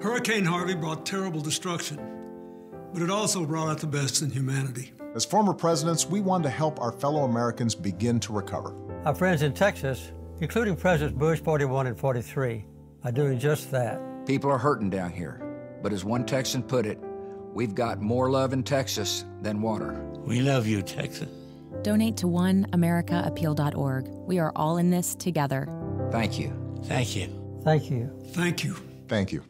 Hurricane Harvey brought terrible destruction, but it also brought out the best in humanity. As former presidents, we wanted to help our fellow Americans begin to recover. Our friends in Texas, including Presidents Bush, 41 and 43, are doing just that. People are hurting down here, but as one Texan put it, we've got more love in Texas than water. We love you, Texas. Donate to OneAmericaAppeal.org. We are all in this together. Thank you. Thank you. Thank you. Thank you. Thank you.